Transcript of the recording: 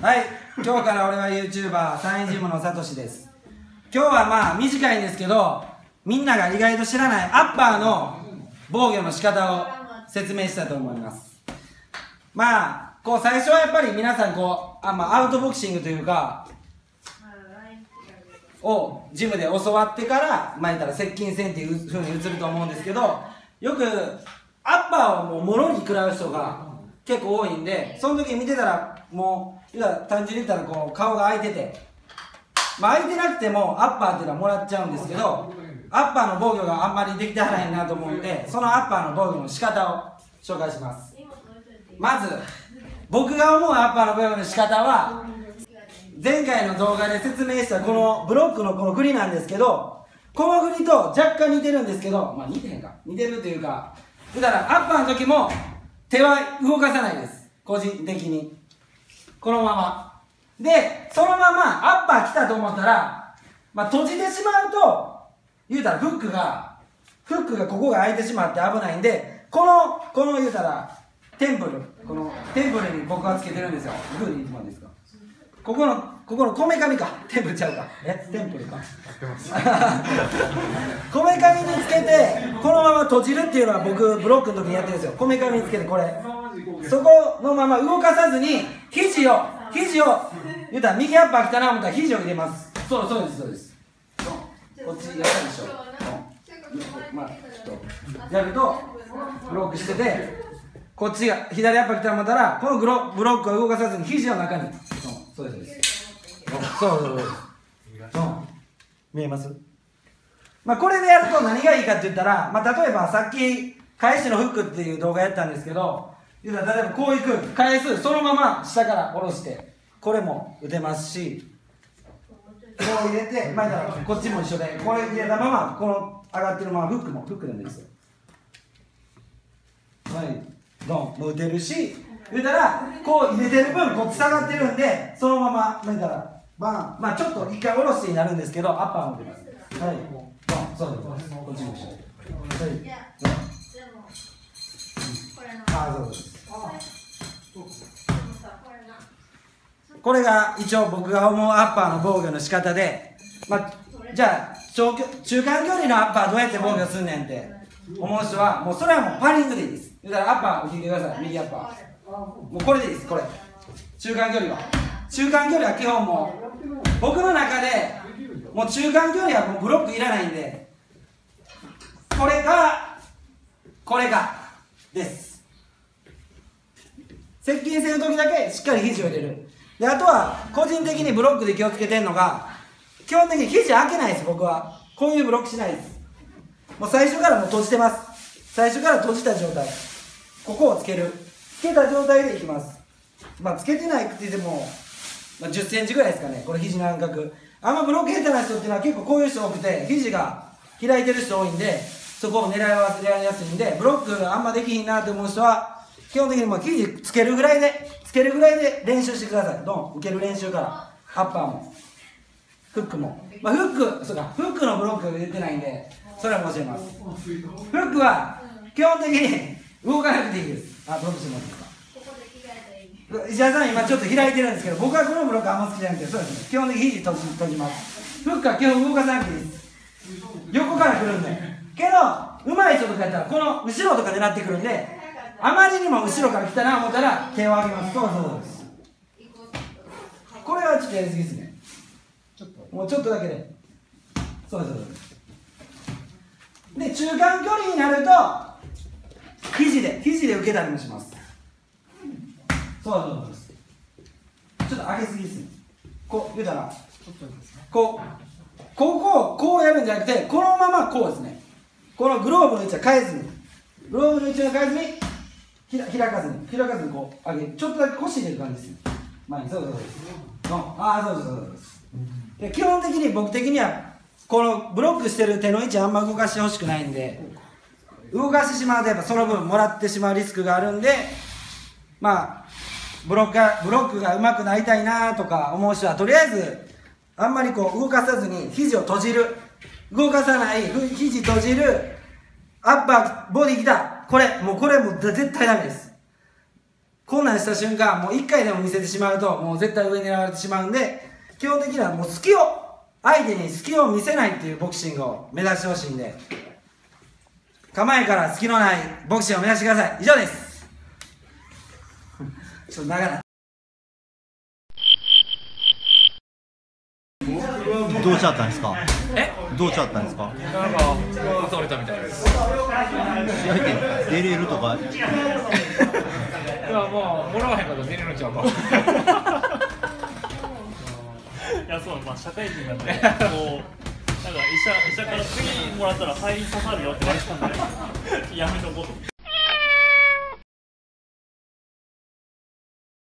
はい、今日から俺は YouTuber 三井ジムのさとしです。今日はまあ短いんですけど、みんなが意外と知らないアッパーの防御の仕方を説明したいと思います。まあこう最初はやっぱり皆さんこうアウトボクシングというかをジムで教わってからまあ言ったら接近戦っていうふうに映ると思うんですけど、よくアッパーをもろに食らう人が結構多いんで、その時見てたらもう単純に言ったらこう顔が開いてて、まあ開いてなくてもアッパーっていうのはもらっちゃうんですけど、アッパーの防御があんまりできてはないなと思うんで、そのアッパーの防御の仕方を紹介します。まず僕が思うアッパーの防御の仕方は、前回の動画で説明したこのブロックのこの振りなんですけど、この振りと若干似てるんですけど、まあ似てへんか、似てるというか、だからアッパーの時も手は動かさないです。個人的にこのままで、そのままアッパー来たと思ったら、まあ、閉じてしまうと言うたらフックがここが開いてしまって危ないんで、この言うたらこのテンプルに僕はつけてるんですよ。グーにいつもですか、ここのこめかみか、テンプルちゃうか、テンプルかこめかみにつけてこのまま閉じるっていうのは僕ブロックの時にやってるんですよ。こめかみにつけてこれ、そこのまま動かさずに肘を言うたら右アッパー来たなと思ったら肘を入れます。そうですこっちやったでしょ、まあちょっとやるとブロックしてて、こっちが左アッパー来たと思ったらこのブロックを動かさずに肘の中に、そうです、見えます？まあこれでやると何がいいかって言ったら、まあ例えばさっき返しのフックっていう動画やったんですけど、例えばこういく、返す、そのまま下から下ろしてこれも打てますし、こう入れて、まあこっちも一緒でこれ入れたままこの上がってるままフックでもいいですよ。はい、ドンも打てるし、言うたらこう入れてる分こっち下がってるんで、そのままなんからバン、まあちょっと一回下ろしてになるんですけどアッパーも出ます。はい、バン、そうです、こっちも一緒、はい、ドン、ああそうです。これが一応僕が思うアッパーの防御の仕方で、まあ、じゃあ中間距離のアッパーどうやって防御すんねんって思う人はもうそれはもうパーリングでいいです。だからアッパーを引いてください、右アッパーもうこれでいいです。これ中間距離は基本もう僕の中でもう中間距離はもうブロックいらないんで、これがです。接近戦の時だけしっかり肘を入れる。であとは個人的にブロックで気をつけてるのが、基本的に肘開けないです。僕はこういうブロックしないです。もう最初からもう閉じてます。最初から閉じた状態、ここをつけた状態でいきます。まあつけてないって言っても、まあ、10センチぐらいですかね、これ肘の間隔。あんまブロック下手な人っていうのは結構こういう人多くて、肘が開いてる人多いんで、そこを狙いやすいんで、ブロックあんまできひんなと思う人は基本的にもう肘つけるぐらいで練習してください。ドン、受ける練習からアッパーもフックも、まあ、フックのブロック出てないんでそれは教えます。フックは基本的に動かなくていいです。あ、どうしてもいいですか、石田さん今ちょっと開いてるんですけど、僕はこのブロックあんま好きじゃなくて、そうですね、基本的に肘閉じます。フックは基本動かさなくていいです。横から来るんでけど、うまい人とかやったらこの後ろとか狙ってくるんで、あまりにも後ろから来たなと思ったら手を上げます。そうです。これはちょっとやりすぎですね。もうちょっとだけで。そうです。で、中間距離になると、肘で受けたりもします。そうです。ちょっと上げすぎですね。こう、言うたら、こうやるんじゃなくて、このままこうですね。このグローブの位置は変えずに。グローブの位置は変えずに。開かずにこう上げる、ちょっとだけ腰入れる感じですよ。前に、そうです。そうです。で基本的に僕的にはこのブロックしてる手の位置あんま動かしてほしくないんで、動かしてしまうとやっぱその分もらってしまうリスクがあるんで、まあブロックがうまくなりたいなとか思う人はとりあえずあんまりこう動かさずに肘を閉じる、動かさない、肘閉じる、アッパーボディきた。これもう絶対ダメです。コーナーした瞬間、もう1回でも見せてしまうと、もう絶対上に狙われてしまうんで、基本的にはもう隙を、相手に隙を見せないっていうボクシングを目指してほしいんで、構えから隙のないボクシングを目指してください。以上です。ちょっと長い。どうしちゃったんですか。どうしちゃったんですか。なんか倒れたみたいです。試合って出れるとか。いやもうもらわへんかったら出れるんちゃうか。いやそうまあ社会人なんでこうなんか医者から次もらったら肺に刺さるよって言われたんでやめとこうと思って。